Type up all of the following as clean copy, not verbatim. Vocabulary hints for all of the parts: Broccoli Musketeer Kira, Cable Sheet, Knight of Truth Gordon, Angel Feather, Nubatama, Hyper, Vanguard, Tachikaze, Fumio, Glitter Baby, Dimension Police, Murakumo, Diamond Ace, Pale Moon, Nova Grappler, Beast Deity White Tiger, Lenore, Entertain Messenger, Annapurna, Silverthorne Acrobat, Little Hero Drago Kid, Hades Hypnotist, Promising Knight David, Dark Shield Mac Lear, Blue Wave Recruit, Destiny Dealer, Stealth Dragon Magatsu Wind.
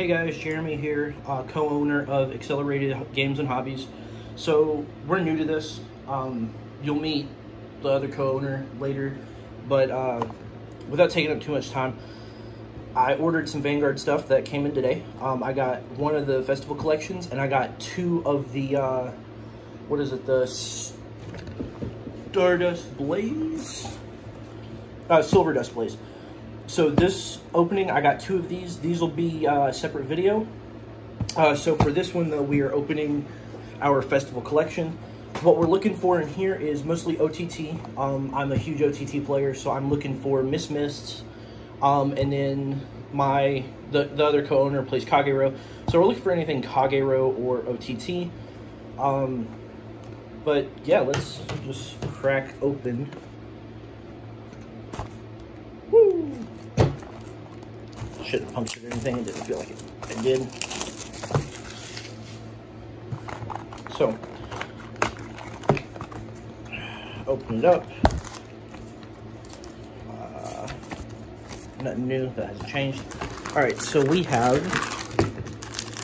Hey guys, Jeremy here, co-owner of Accelerated Games and Hobbies. So we're new to this. You'll meet the other co-owner later, but without taking up too much time, I ordered some Vanguard stuff that came in today. I got one of the Festival Collections, and I got two of the, the Silverdust Blaze? Silverdust Blaze. So this opening, I got two of these. These will be a separate video. So for this one, though, we are opening our Festival Collection. What we're looking for in here is mostly OTT. I'm a huge OTT player, so I'm looking for Miss Mists. And then the other co-owner plays Kagerou. So we're looking for anything Kagerou or OTT. But yeah, let's just crack open. Woo! Shouldn't have punctured anything. It didn't feel like it. I did. So, open it up. Nothing new that hasn't changed. All right, so we have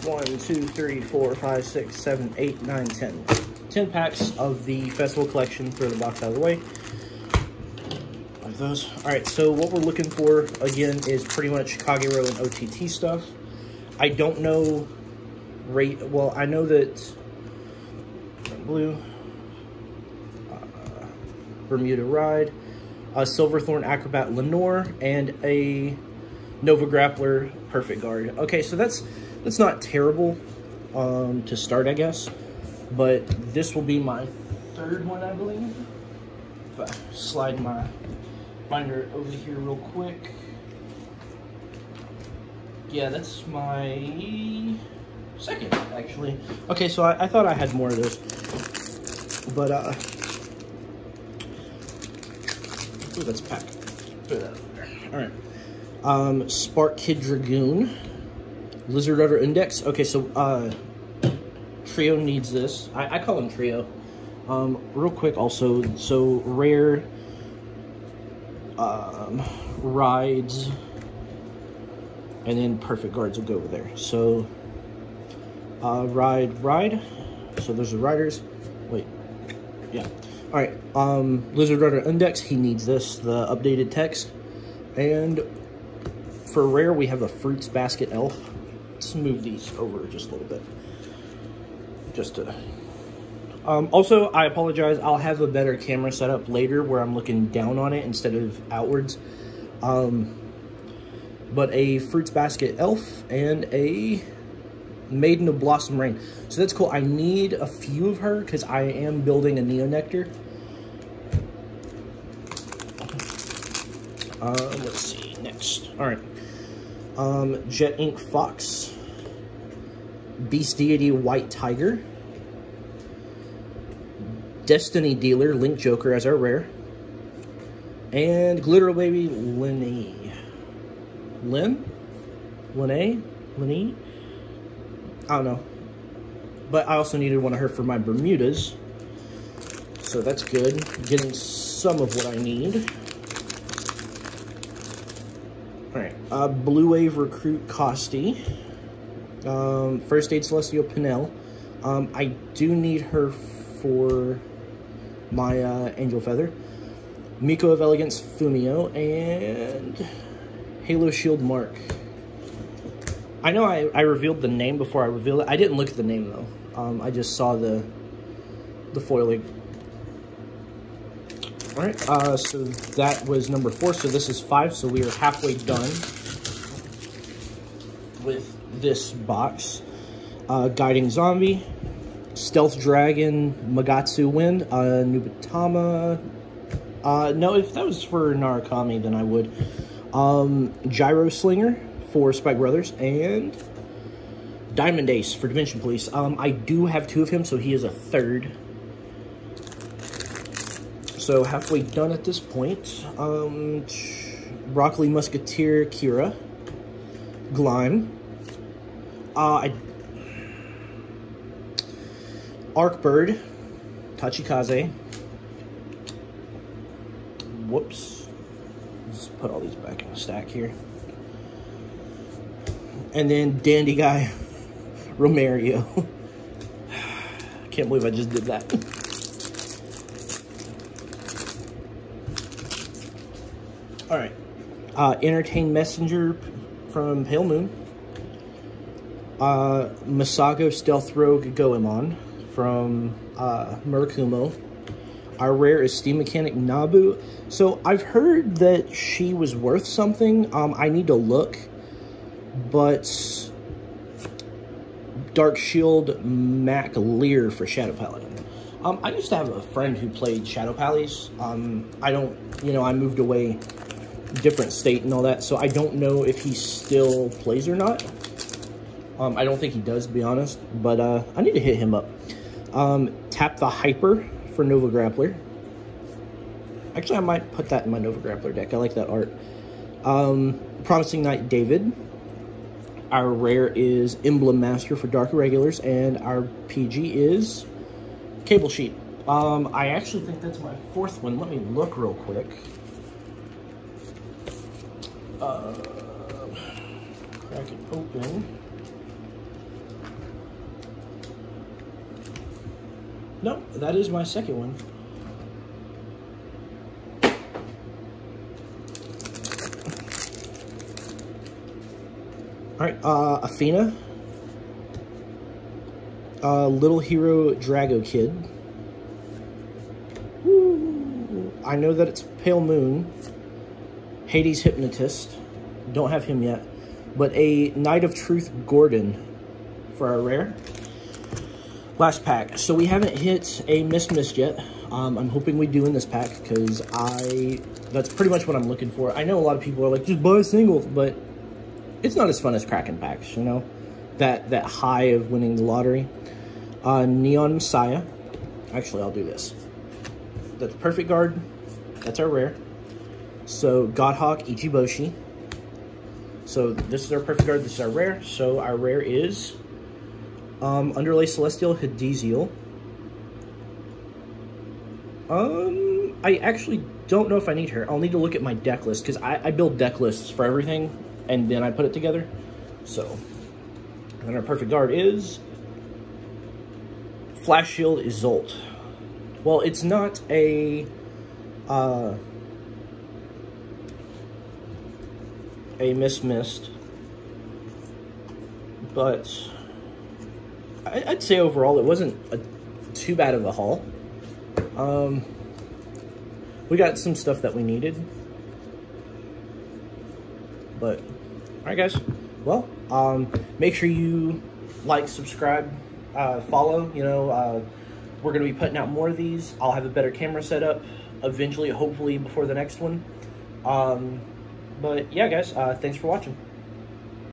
1, 2, 3, 4, 5, 6, 7, 8, 9, 10. 10 packs of the Festival Collection. Throw the box out of the way. Those. All right, so what we're looking for again is pretty much Kagerou and OTT stuff. I don't know rate. Well, I know that blue Bermuda Ride, a Silverthorne Acrobat Lenore, and a Nova Grappler Perfect Guard. Okay, so that's not terrible to start, I guess. But this will be my third one, I believe. If I slide my binder over here real quick. Yeah, that's my second, actually. Okay, so I thought I had more of those, but ooh, that's packed. Put that over there. All right. Spark Kid Dragoon, Lizard Rudder Index. Okay, so Trio needs this. I call him Trio. Real quick, also, so rare. Rides, and then Perfect Guards will go over there. So, ride. So those are riders. Wait, yeah. All right. Lizard Rudder Index. He needs this, the updated text. And for rare, we have a Fruits Basket Elf. Let's move these over just a little bit. Just to. Also, I apologize, I'll have a better camera set up later where I'm looking down on it instead of outwards. But a Fruits Basket Elf and a Maiden of Blossom Rain. So that's cool. I need a few of her because I am building a Neo Nectar. Let's see, next. Alright. Jet Ink Fox. Beast Deity White Tiger. Destiny Dealer, Link Joker as our rare. And Glitter Baby, Lenny? I don't know. But I also needed one of her for my Bermudas. So that's good. Getting some of what I need. Alright. Blue Wave Recruit Costi. First Aid Celestial Pinel. I do need her for my Angel Feather, Miko of Elegance, Fumio, and Halo Shield Mark. I know I revealed the name before I revealed it. I didn't look at the name, though. I just saw the foiling. All right, so that was number 4, so this is 5, so we are halfway done with this box. Guiding Zombie, Stealth Dragon Magatsu Wind, Nubatama. No, if that was for Narukami, then I would. Gyro Slinger for Spike Brothers, and Diamond Ace for Dimension Police. I do have 2 of him, so he is a 3rd. So halfway done at this point. Broccoli Musketeer Kira, Glime. I Arkbird, Tachikaze. Whoops. Let's put all these back in the stack here. And then Dandy Guy Romario. Can't believe I just did that. All right. Entertain Messenger from Pale Moon. Masago Stealth Rogue Goemon from Murakumo. Our rare is Steam Mechanic Nabu. So I've heard that she was worth something. I need to look. But Dark Shield Mac Lear for Shadow Paladin. I used to have a friend who played Shadow Pallies. I don't, you know, I moved away, different state and all that, so I don't know if he still plays or not. I don't think he does, to be honest, but I need to hit him up. Tap the Hyper for Nova Grappler. Actually, I might put that in my Nova Grappler deck. I like that art. Promising Knight David. Our rare is Emblem Master for Dark Irregulars, and our PG is Cable Sheet. I actually think that's my fourth one. Let me look real quick. Crack it open. No, that is my second one. Alright, Athena. Little Hero Drago Kid. Woo. I know that it's Pale Moon. Hades Hypnotist. Don't have him yet. But a Knight of Truth Gordon for our rare. Last pack. So we haven't hit a Miss yet. I'm hoping we do in this pack because that's pretty much what I'm looking for. I know a lot of people are like, just buy singles, but it's not as fun as cracking packs, you know? That high of winning the lottery. Neon Messiah. Actually, I'll do this. That's Perfect Guard. That's our rare. So Godhawk Ichiboshi. So this is our Perfect Guard. This is our rare. So our rare is Underlay Celestial Hadesial. I actually don't know if I need her. I'll need to look at my deck list, because I build deck lists for everything, and then I put it together. So, and our Perfect Guard is Flash Shield Isolt. Well, it's not a missed, but I'd say overall it wasn't too bad of a haul. We got some stuff that we needed. But, alright guys, well, make sure you like, subscribe, follow, you know, we're going to be putting out more of these. I'll have a better camera set up eventually, hopefully before the next one. But yeah guys, thanks for watching.